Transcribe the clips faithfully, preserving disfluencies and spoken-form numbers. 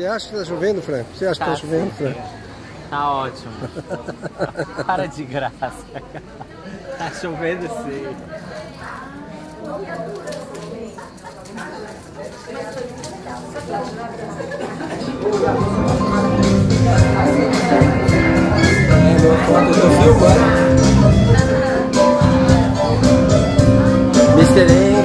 Você acha que tá chovendo, Fran? Você acha tá que tá chovendo, Fran? Tá ótimo. Para de graça. Tá chovendo sim. mister Eng.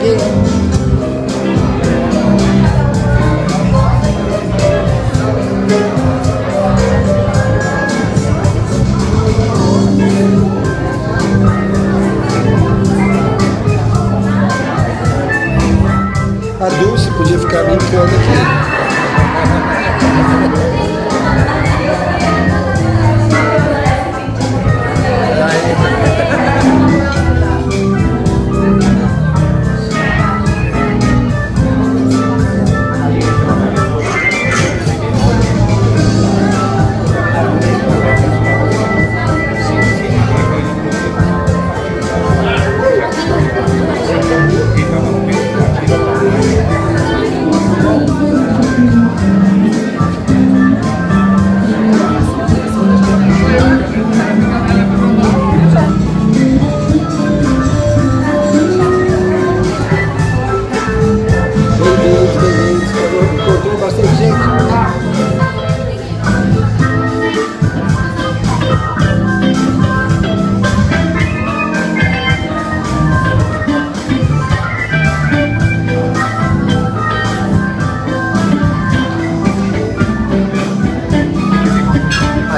A Dulce podia ficar brincando aqui.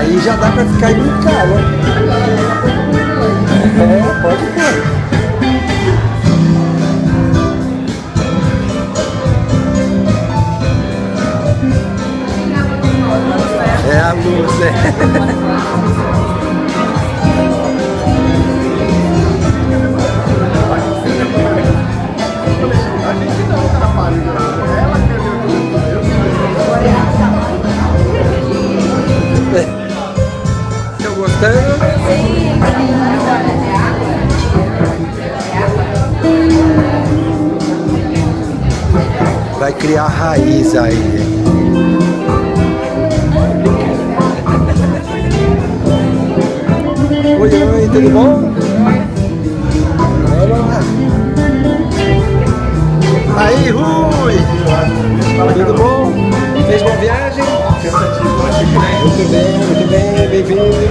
E já dá pra ficar e brincar, né? É, pode ter. É a luz, né? A gente não tá na parede, ela quer ver tudo. Gostando? Sim, sim. É água? É água? É água? Vai criar raiz aí. Oi, oi, tudo bom? Aí, Rui! Tudo bom? Fez boa viagem? Muito bem, muito bem, bem-vindo.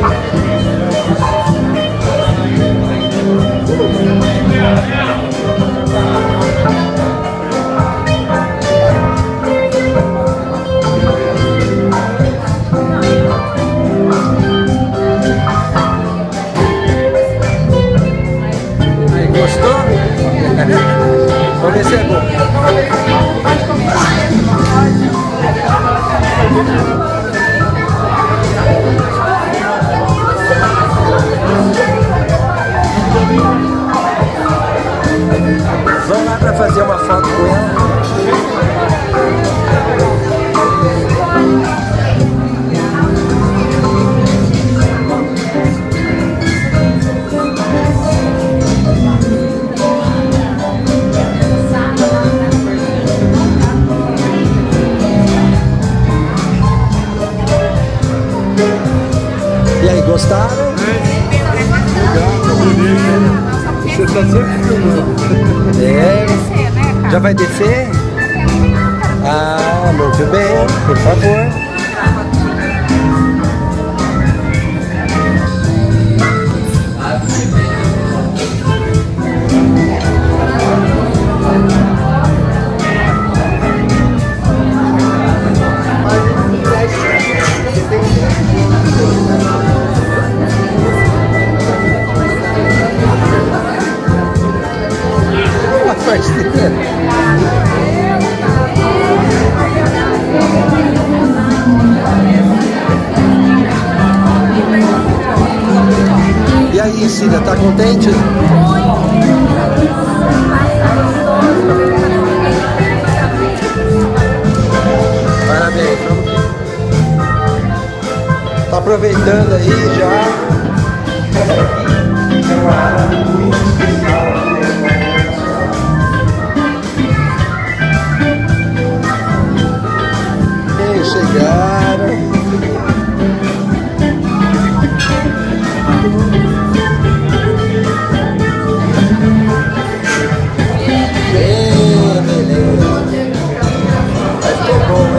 Gostaram? Obrigado. Você está sempre filmando. É. Já vai descer? Ah, muito bem, por favor. E aí, Cida, tá contente? Parabéns, tá aproveitando aí já. Chegar Beleza. Mas ficou bom,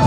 hein?